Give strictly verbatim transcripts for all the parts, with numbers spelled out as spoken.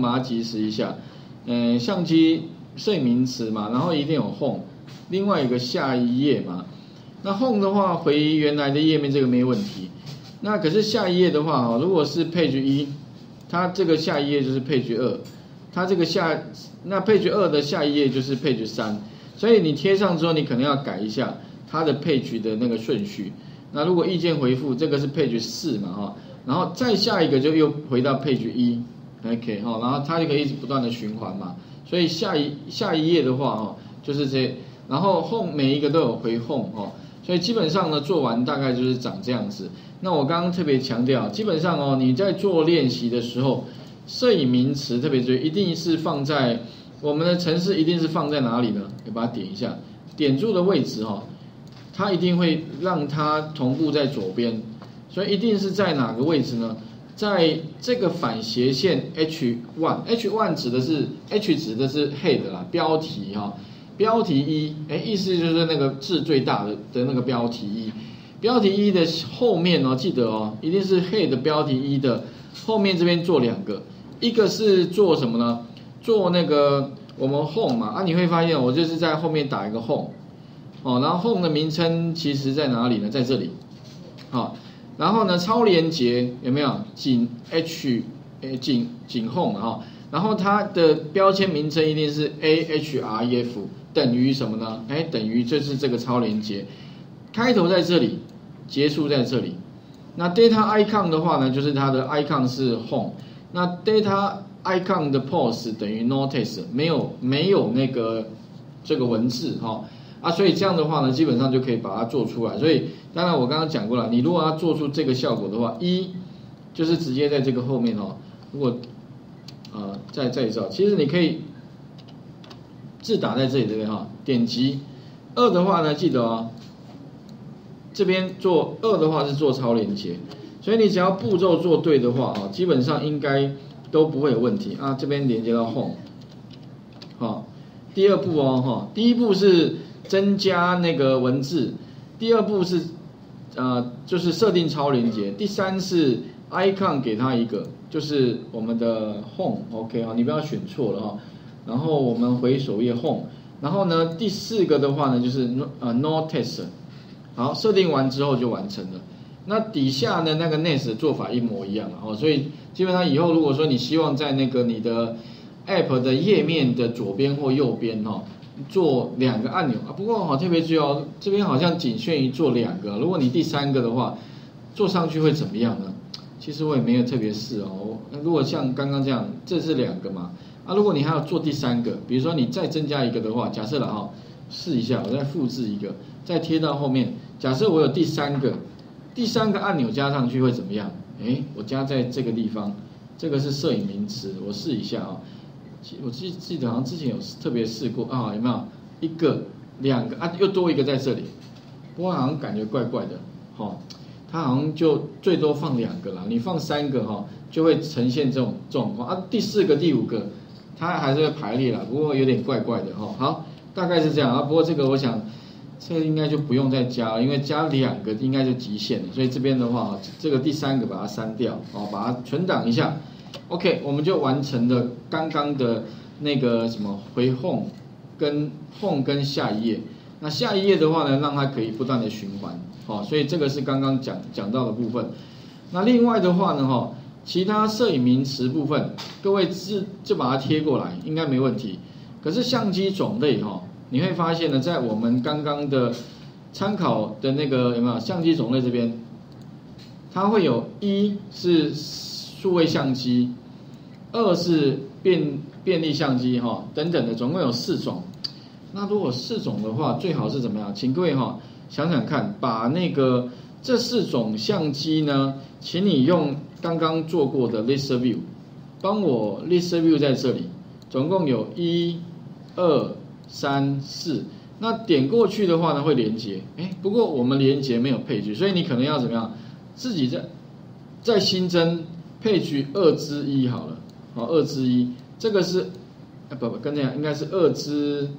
上把它及时一下。嗯、呃，相机是名词嘛，然后一定有 home， 另外一个下一页嘛。那 home 的话，回原来的页面这个没问题。那可是下一页的话，如果是 page 一，它这个下一页就是 page 二，它这个下那 page 二的下一页就是 page 三，所以你贴上之后，你可能要改一下它的 page 的那个顺序。那如果意见回复，这个是 page 四嘛，哈。 然后再下一个就又回到 page 一 ，OK 哈，然后它就可以一直不断的循环嘛。所以下一下一页的话哦，就是这，然后 home 每一个都有回 home 哦，所以基本上呢做完大概就是长这样子。那我刚刚特别强调，基本上哦你在做练习的时候，摄影名词特别注意，一定是放在我们的程式一定是放在哪里呢？你把它点一下，点住的位置哦，它一定会让它同步在左边。 所以一定是在哪个位置呢？在这个反斜线 H 一 H 一 指的是 H 指的是 head 啦，标题哈、哦，标题一，哎，意思就是那个字最大的的那个标题一，标题一的后面哦，记得哦，一定是 head 标题一的后面这边做两个，一个是做什么呢？做那个我们 home 嘛，啊，你会发现我就是在后面打一个 home， 哦，然后 home 的名称其实在哪里呢？在这里，好、哦。 然后呢，超连接有没有？井 H， 诶，井井 home 哈。然后它的标签名称一定是 A H R E F 等于什么呢？哎，等于就是这个超连接，开头在这里，结束在这里。那 data icon 的话呢，就是它的 icon 是 home。那 data icon 的 pose 等于 no text， 没有没有那个这个文字哈。哦 啊，所以这样的话呢，基本上就可以把它做出来。所以，当然我刚刚讲过了，你如果要做出这个效果的话，一就是直接在这个后面哦。如果呃再再一次，其实你可以字打在这里这边哈，点击。二的话呢，记得哦，这边做二的话是做超连接，所以你只要步骤做对的话啊，基本上应该都不会有问题啊。这边连接到 home， 好、哦，第二步哦哈、哦，第一步是。 增加那个文字，第二步是，呃，就是设定超连接，第三是 icon 给它一个，就是我们的 home，OK 啊，你不要选错了哈。然后我们回首页 home， 然后呢，第四个的话呢就是 no 呃 no text， 好，设定完之后就完成了。那底下呢那个 next 的做法一模一样哦，所以基本上以后如果说你希望在那个你的 app 的页面的左边或右边哈。 做两个按钮啊，不过好特别注意哦，这边好像仅限于做两个。如果你第三个的话，做上去会怎么样呢？其实我也没有特别试哦。如果像刚刚这样，这是两个嘛？啊，如果你还要做第三个，比如说你再增加一个的话，假设了哈，试一下，我再复制一个，再贴到后面。假设我有第三个，第三个按钮加上去会怎么样？诶，我加在这个地方，这个是摄影名词，我试一下啊、哦。 我记记得好像之前有特别试过啊，有没有一个、两个啊，又多一个在这里，不过好像感觉怪怪的，哈、哦，它好像就最多放两个啦，你放三个哈、哦，就会呈现这种状况啊。第四个、第五个，它还是会排列啦，不过有点怪怪的哈、哦。好，大概是这样啊。不过这个我想，这个应该就不用再加了，因为加两个应该就极限了。所以这边的话，这个第三个把它删掉，哦，把它存档一下。 OK， 我们就完成了刚刚的那个什么回 home 跟 home 跟下一页。那下一页的话呢，让它可以不断的循环，哦，所以这个是刚刚讲讲到的部分。那另外的话呢，哈，其他摄影名词部分，各位就就把它贴过来，应该没问题。可是相机种类哈，你会发现呢，在我们刚刚的参考的那个有没有相机种类这边，它会有一是数位相机。 二是便便利相机哈等等的，总共有四种。那如果四种的话，最好是怎么样？请各位哈想想看，把那个这四种相机呢，请你用刚刚做过的 ListView， 帮我 ListView 在这里，总共有一、二、三、四。那点过去的话呢，会连接。哎，不过我们连接没有配置，所以你可能要怎么样？自己再再新增配置二之一好了。 哦，二之一，这个是，哎不不，跟这样应该是二之，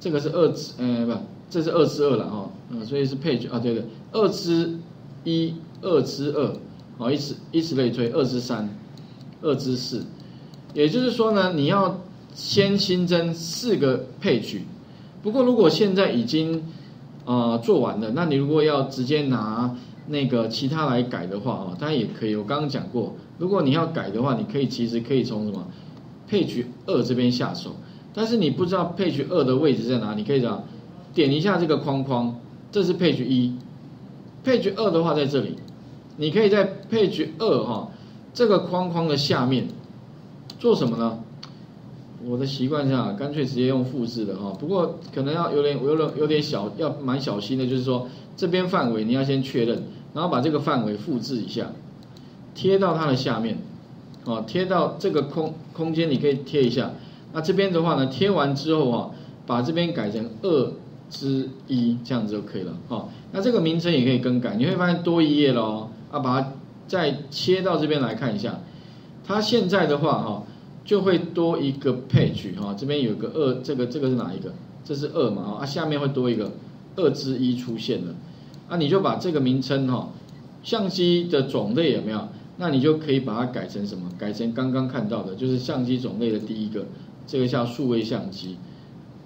这个是二之，哎不，这是二之二了哈，嗯，所以是配置啊，对对，二之一，二之二，好，以此以此类推，二之三，二之四，也就是说呢，你要先新增四个page。不过如果现在已经呃做完了，那你如果要直接拿那个其他来改的话哦，当然也可以。我刚刚讲过，如果你要改的话，你可以其实可以从什么 page 二这边下手。但是你不知道 page 二的位置在哪，你可以讲点一下这个框框，这是 page 一。page 二的话在这里，你可以在 page 二哈这个框框的下面做什么呢？我的习惯下干脆直接用复制的哈，不过可能要有点有点有点小，要蛮小心的，就是说这边范围你要先确认，然后把这个范围复制一下，贴到它的下面，哦，贴到这个空空间你可以贴一下。那这边的话呢，贴完之后哈，把这边改成二之一这样子就可以了哈。那这个名称也可以更改，你会发现多一页了哦，啊，把它再切到这边来看一下，它现在的话哈。就会多一个 page 哈，这边有个二，这个这个是哪一个？这是二嘛啊，下面会多一个二之一出现了，啊，你就把这个名称哈，相机的种类有没有？那你就可以把它改成什么？改成刚刚看到的，就是相机种类的第一个，这个叫数位相机，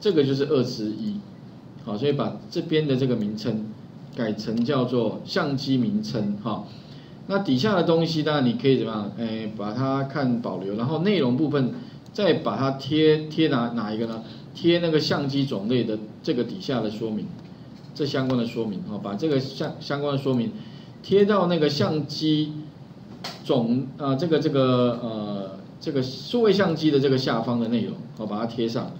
这个就是二之一，好，所以把这边的这个名称改成叫做相机名称哈。那底下的东西当然你可以怎么样？哎，把它看保留，然后内容部分再把它贴贴哪哪一个呢？贴那个相机种类的这个底下的说明，这相关的说明啊、哦，把这个相相关的说明贴到那个相机种啊、呃、这个这个呃这个数位相机的这个下方的内容，好、哦、把它贴上，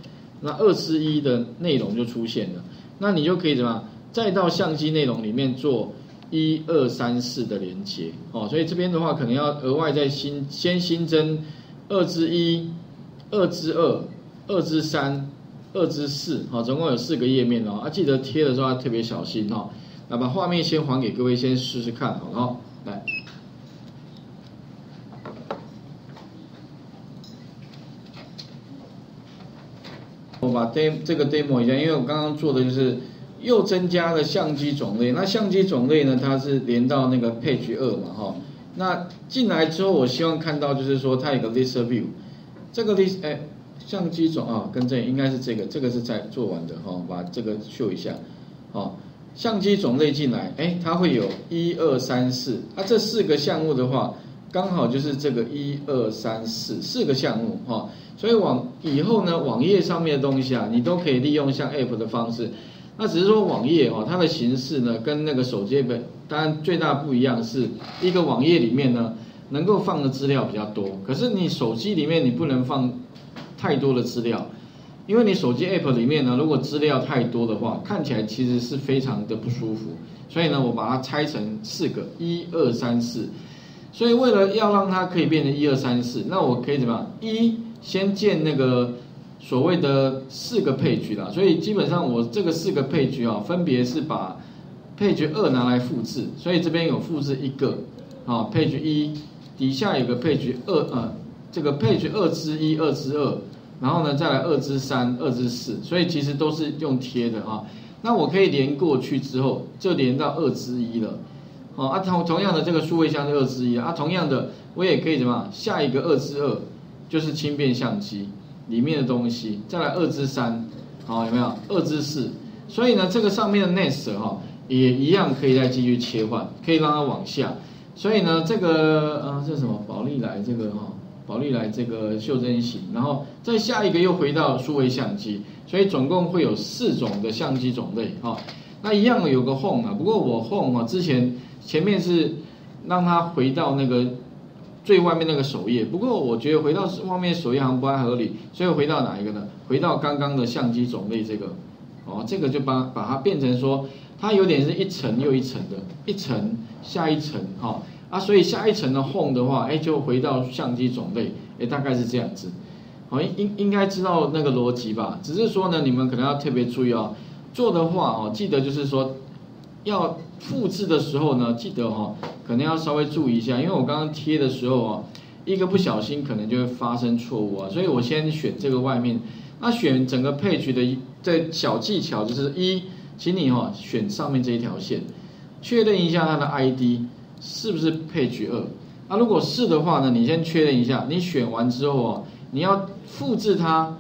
那二之一的内容就出现了，那你就可以怎么样？再到相机内容里面做。一二三四的连接哦，所以这边的话可能要额外再新先新增二之一、二之二、二之三、二之四，好，总共有四个页面哦。啊，记得贴的时候要特别小心哦。那把画面先还给各位，先试试看，好了哦，来。我把 demo 这个 demo 一下，因为我刚刚做的就是。又增加了相机种类，那相机种类呢？它是连到那个 page 二嘛，哈。那进来之后，我希望看到就是说它有个 ListView， 这个 list 哎，相机种啊，跟这应该是这个，这个是在做完的哈，把这个秀一下，哦，相机种类进来，哎，它会有一二三四，啊，这四个项目的话，刚好就是这个一二三四四个项目哈，所以网以后呢，网页上面的东西啊，你都可以利用像 app 的方式。那只是说网页哦，它的形式呢跟那个手机本当然最大不一样是一个网页里面呢能够放的资料比较多，可是你手机里面你不能放太多的资料，因为你手机 app 里面呢如果资料太多的话，看起来其实是非常的不舒服，所以呢我把它拆成四个一二三四，所以为了要让它可以变成一二三四，那我可以怎么样？一先建那个。所谓的四个配局啦，所以基本上我这个四个配局啊，分别是把配局二拿来复制，所以这边有复制一个，啊，配局一底下有个配局二，呃，这个配局二之一、二之二，然后呢再来二之三、二之四，所以其实都是用贴的啊。那我可以连过去之后，就连到二之一了，哦啊同同样的这个数位相是二之一啊，同样的我也可以怎么样？下一个二之二就是轻便相机。里面的东西，再来二之三，好有没有？二之四，所以呢，这个上面的 next 哈、哦，也一样可以再继续切换，可以让它往下。所以呢，这个呃，这是什么？宝丽来这个哈、哦，宝丽来这个袖珍型，然后再下一个又回到数位相机，所以总共会有四种的相机种类哈、哦。那一样有个 home 啊，不过我 home 啊、哦，之前前面是让它回到那个。最外面那个首页，不过我觉得回到外面首页好像不太合理，所以回到哪一个呢？回到刚刚的相机种类这个，哦，这个就把把它变成说，它有点是一层又一层的，一层下一层哈、哦、啊，所以下一层的 home 的话，哎，就回到相机种类，哎，大概是这样子，好、哦、应应该知道那个逻辑吧？只是说呢，你们可能要特别注意哦，做的话哦，记得就是说。要复制的时候呢，记得哈、哦，可能要稍微注意一下，因为我刚刚贴的时候啊，一个不小心可能就会发生错误啊，所以我先选这个外面，那选整个page的这小技巧就是一，请你哈、哦、选上面这一条线，确认一下它的 I D 是不是page 二，那如果是的话呢，你先确认一下，你选完之后啊，你要复制它，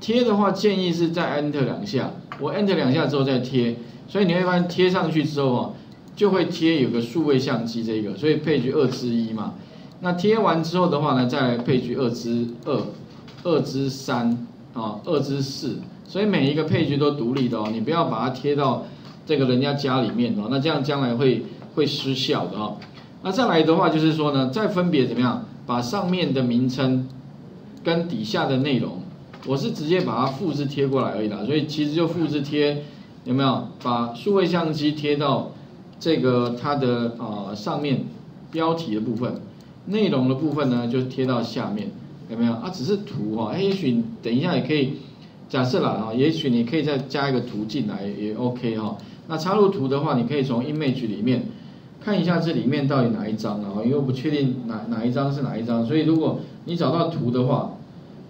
贴的话建议是再 Enter 两下，我 Enter 两下之后再贴，所以你会发现贴上去之后啊，就会贴有个数位相机这个，所以配置二之一嘛。那贴完之后的话呢，再来配置二之二、二之三啊、二之四，所以每一个配置都独立的哦，你不要把它贴到这个人家家里面哦，那这样将来会会失效的哦。那再来的话就是说呢，再分别怎么样把上面的名称跟底下的内容，我是直接把它复制贴过来而已啦，所以其实就复制贴，有没有把数位相机贴到这个它的啊、呃、上面标题的部分，内容的部分呢就贴到下面，有没有啊？只是图哈、哦，哎，也许等一下也可以假设啦啊，也许你可以再加一个图进来也 OK 哈、哦。那插入图的话，你可以从 Image 里面。看一下这里面到底哪一张啊？因为我不确定哪哪一张是哪一张，所以如果你找到图的话，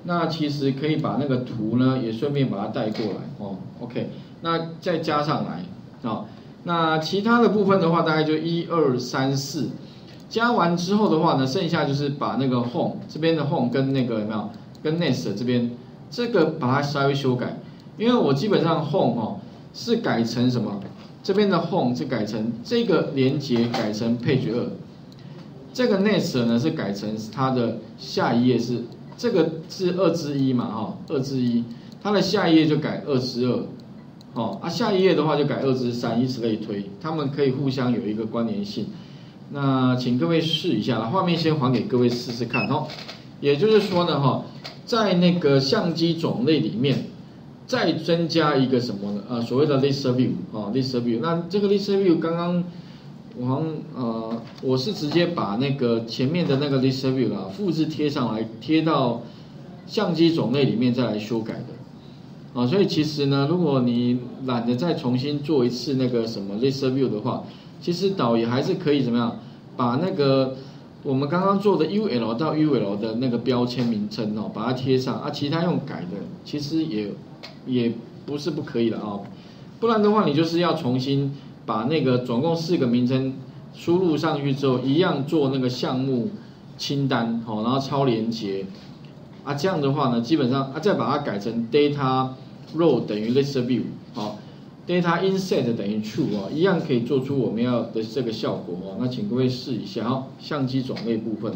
那其实可以把那个图呢也顺便把它带过来哦。OK， 那再加上来啊、哦。那其他的部分的话，大概就一二三四，加完之后的话呢，剩下就是把那个 home 这边的 home 跟那个有没有跟 nest 这边这个把它稍微修改，因为我基本上 home 哦是改成什么？这边的 home 是改成这个连接改成 page 二，这个 nest 呢是改成它的下一页是这个是二之一嘛哈，二之一，它的下一页就改二之二，哦啊下一页的话就改二之三，以此类推，它们可以互相有一个关联性。那请各位试一下，画面先还给各位试试看哦。也就是说呢哈，在那个相机种类里面。再增加一个什么呢？呃，所谓的 ListView 啊、哦、，ListView。那这个 ListView 刚刚我好像呃，我是直接把那个前面的那个 ListView 啊，复制贴上来，贴到相机种类里面再来修改的。啊、哦，所以其实呢，如果你懒得再重新做一次那个什么 ListView 的话，其实导也还是可以怎么样，把那个我们刚刚做的 U L 到 U L 的那个标签名称哦，把它贴上啊，其他用改的其实也。也不是不可以了啊、哦，不然的话你就是要重新把那个总共四个名称输入上去之后，一样做那个项目清单哦，然后超连结啊，这样的话呢，基本上啊再把它改成 data row 等于 listview 哦 ，data inset 等于 true 哦，一样可以做出我们要的这个效果哦。那请各位试一下哦，相机种类部分。